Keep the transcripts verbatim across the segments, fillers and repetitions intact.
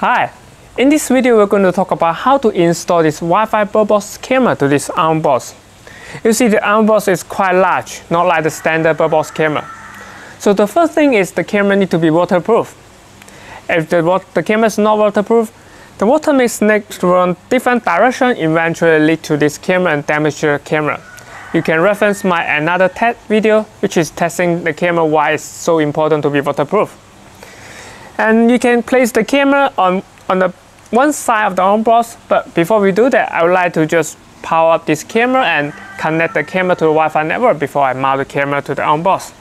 Hi, in this video we're going to talk about how to install this Wi-Fi Bird Box camera to this Owl Box. You see the Owl Box is quite large, not like the standard Bird Box camera. So the first thing is the camera needs to be waterproof. If the, the camera is not waterproof, the water may snake from different direction, eventually lead to this camera and damage your camera. You can reference my another test video, which is testing the camera why it's so important to be waterproof. And you can place the camera on, on the one side of the Owl Box, but before we do that, I would like to just power up this camera and connect the camera to the Wi-Fi network before I mount the camera to the Owl Box.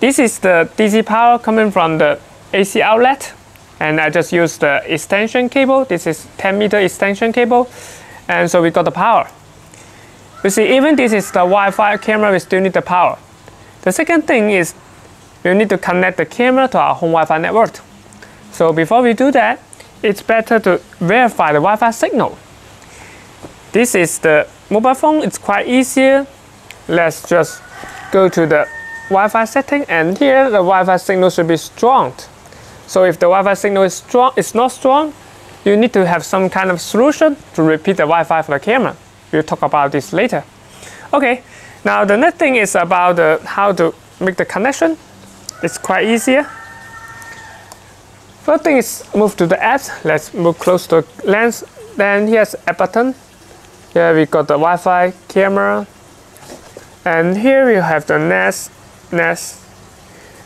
This is the D C power coming from the A C outlet, and I just use the extension cable. This is ten meter extension cable, and so we got the power. You see, even this is the Wi-Fi camera, we still need the power. The second thing is we need to connect the camera to our home Wi-Fi network. So before we do that, it's better to verify the Wi-Fi signal. This is the mobile phone, it's quite easier. Let's just go to the Wi-Fi setting, and here the Wi-Fi signal should be strong. So if the Wi-Fi signal is strong, it's not strong, you need to have some kind of solution to repeat the Wi-Fi for the camera. We'll talk about this later. Okay, now the next thing is about uh, how to make the connection. It's quite easier. First thing is move to the apps. Let's move close to the lens. Then here's app button. Here we got the Wi-Fi camera. And here we have the Nest. Nest.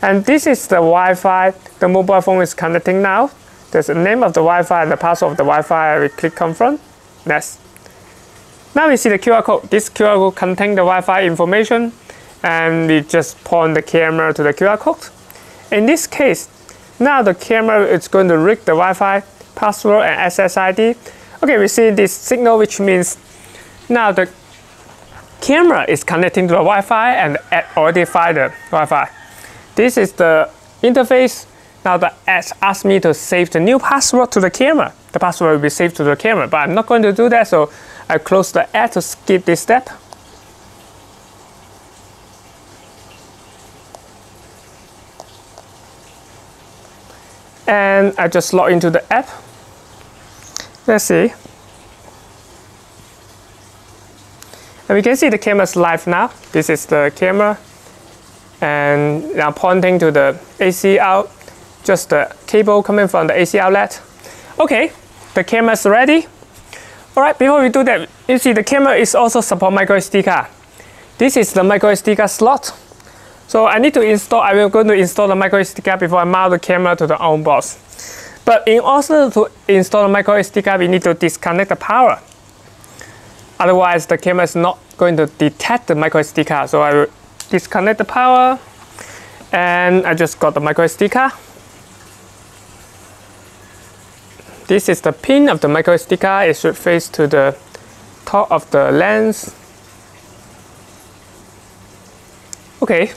And this is the Wi-Fi. The mobile phone is connecting now. There's the name of the Wi-Fi and the password of the Wi-Fi. We click confirm. Nest. Now we see the Q R code. This Q R code contains the Wi-Fi information, and we just point the camera to the Q R code. In this case, now the camera is going to read the Wi-Fi password and S S I D. Okay, we see this signal, which means now the camera is connecting to the Wi-Fi and the app already find the Wi-Fi. This is the interface. Now the app asks me to save the new password to the camera. The password will be saved to the camera, but I'm not going to do that, so I close the app to skip this step. And I just log into the app. Let's see. And we can see the camera is live now. This is the camera. And now pointing to the A C out, just the cable coming from the A C outlet. Okay, the camera is ready. Alright, before we do that, you see the camera is also support microSD card. This is the microSD card slot. So I need to install, I will going to install the microSD card before I mount the camera to the Owl Box. But in order to install the microSD card, we need to disconnect the power. Otherwise, the camera is not going to detect the microSD card. So I will disconnect the power, and I just got the microSD card. This is the pin of the microSD card. It should face to the top of the lens. Okay,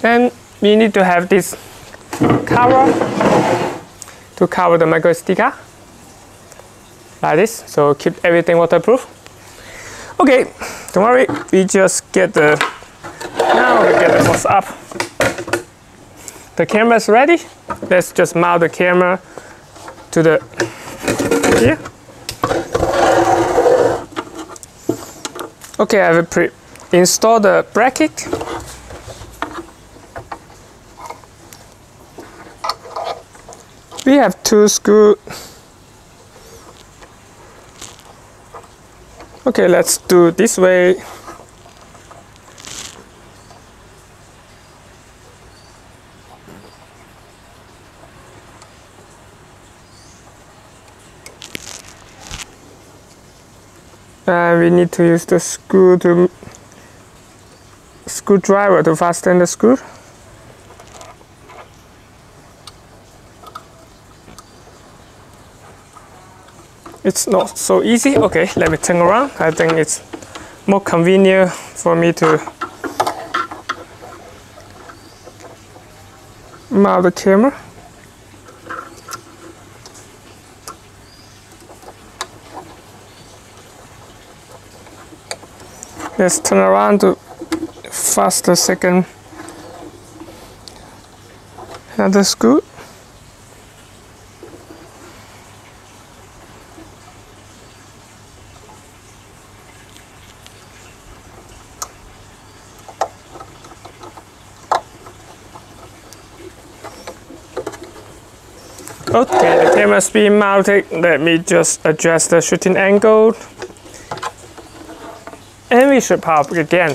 then we need to have this cover to cover the microSD card, like this. So keep everything waterproof. Okay, don't worry. We just get the now we get the box up. The camera is ready. Let's just mount the camera to the here. Okay, I will pre install the bracket. We have two screws. Okay, let's do this way. Uh, we need to use the screw to screwdriver to fasten the screw. It's not so easy. Okay, let me turn around. I think it's more convenient for me to mount the camera. Let's turn around to fasten the second another screw. Okay, the camera has been mounted. Let me just adjust the shooting angle. And we should pop again.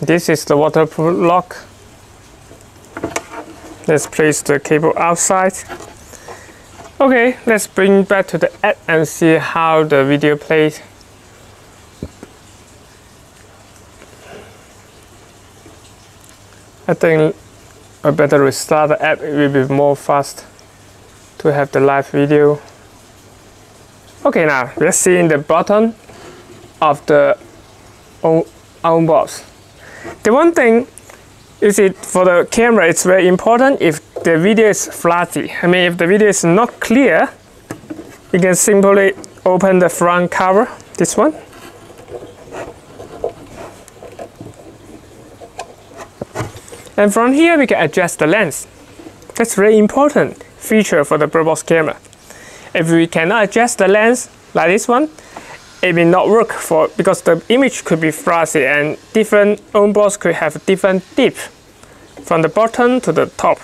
This is the waterproof lock. Let's place the cable outside. Okay, let's bring back to the app and see how the video plays. I think I better restart the app, it will be more fast to have the live video. Okay, now we're seeing the bottom of the Owl Box. The one thing you see for the camera, it's very important if the video is flashy. I mean, if the video is not clear, you can simply open the front cover, this one. And from here, we can adjust the lens. That's a very important feature for the Bird Box camera. If we cannot adjust the lens, like this one, it will not work for because the image could be fuzzy and different Owl Box could have different depth from the bottom to the top.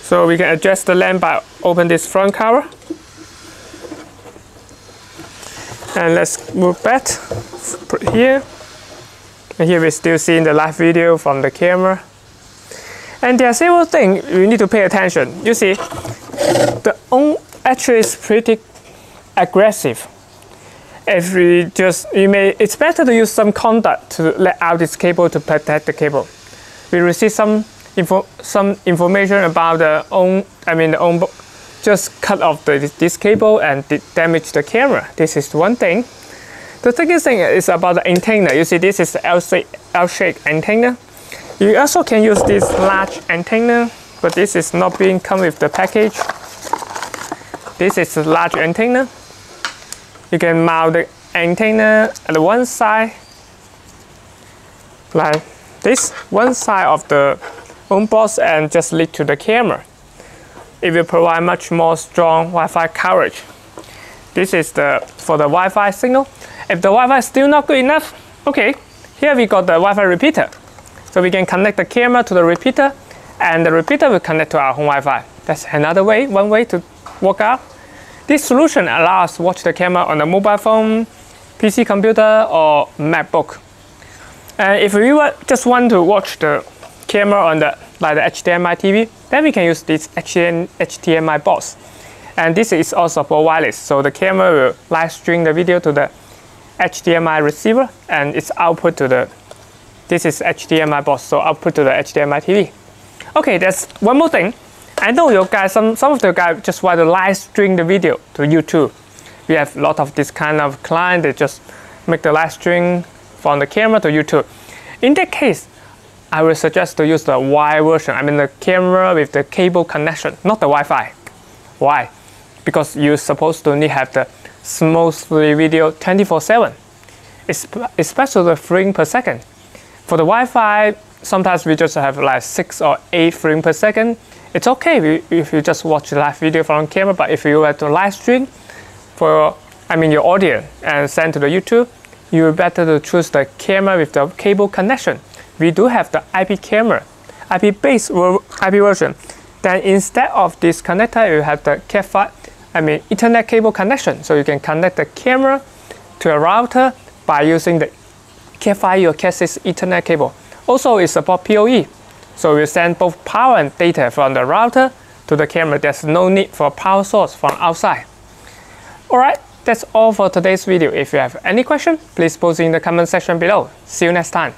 So we can adjust the lens by open this front cover. And let's move back, put here. And here we're still seeing the live video from the camera. And there are several things we need to pay attention. You see, the Owl actually is pretty aggressive. If we just, you may, it's better to use some conduct to let out this cable to protect the cable. We receive some info, some information about the own, I mean the own, just cut off the, this cable and damage the camera. This is one thing. The second thing is about the antenna. You see, this is the L-shaped antenna. You also can use this large antenna, but this is not being come with the package. This is a large antenna. You can mount the antenna at one side, like this, one side of the Owl Box, and just lead to the camera. It will provide much more strong Wi-Fi coverage. This is the for the Wi-Fi signal. If the Wi-Fi is still not good enough, okay, here we got the Wi-Fi repeater. So we can connect the camera to the repeater, and the repeater will connect to our home Wi-Fi. That's another way, one way to work out. This solution allows us to watch the camera on a mobile phone, P C computer, or MacBook. And if we just want to watch the camera on the like the H D M I T V, then we can use this H D M I box. And this is also for wireless, so the camera will live stream the video to the H D M I receiver, and its output to the this is H D M I box, so output to the H D M I T V. Okay, that's one more thing. I know you guys, some, some of the guys just want to live stream the video to YouTube. We have a lot of this kind of client, they just make the live stream from the camera to YouTube. In that case, I would suggest to use the wire version, I mean the camera with the cable connection, not the Wi-Fi. Why? Because you're supposed to need have the smoothly video twenty-four seven. It's especially the frame per second. For the Wi-Fi, sometimes we just have like six or eight frames per second. It's okay if you just watch live video from camera, but if you have to live stream for, I mean, your audio and send to the YouTube, you better to choose the camera with the cable connection. We do have the I P camera, I P-based I P version. Then instead of this connector, you have the Cat five, I mean, Ethernet cable connection. So you can connect the camera to a router by using the Cat five e or Cat six Ethernet cable. Also, it supports P O E, so we send both power and data from the router to the camera. There's no need for power source from outside. Alright, that's all for today's video. If you have any question, please post in the comment section below. See you next time.